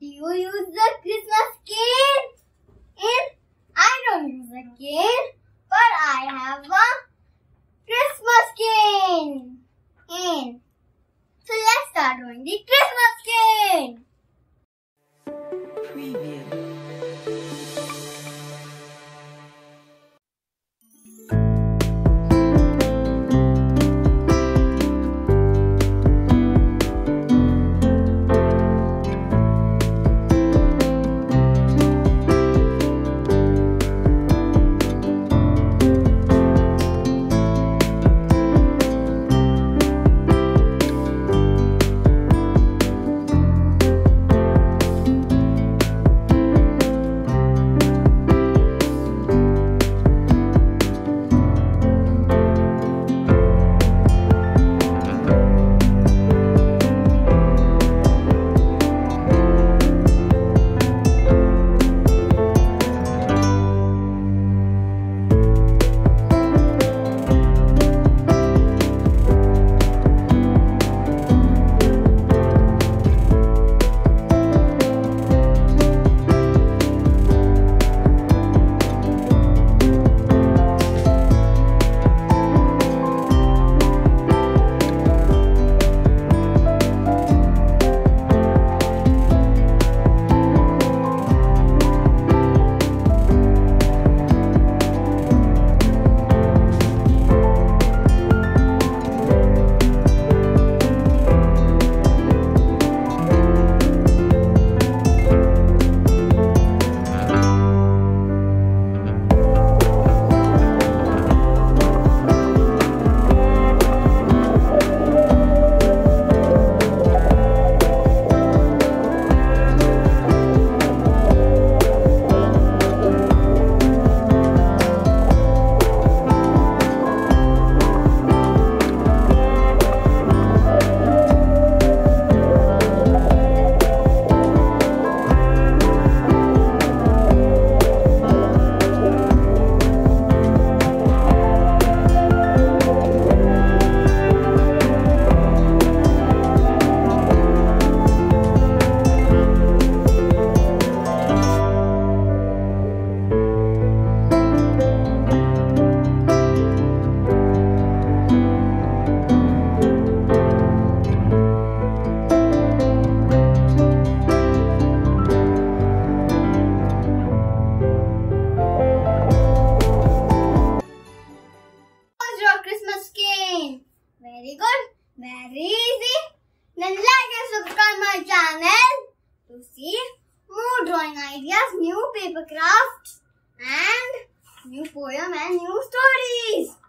Do you use the Christmas kit? I don't use a kit, but I have a Christmas skin. So let's start doing the Christmas skin. Preview. Very good, very easy. Then like and subscribe my channel to see more drawing ideas, new paper crafts and new poem and new stories.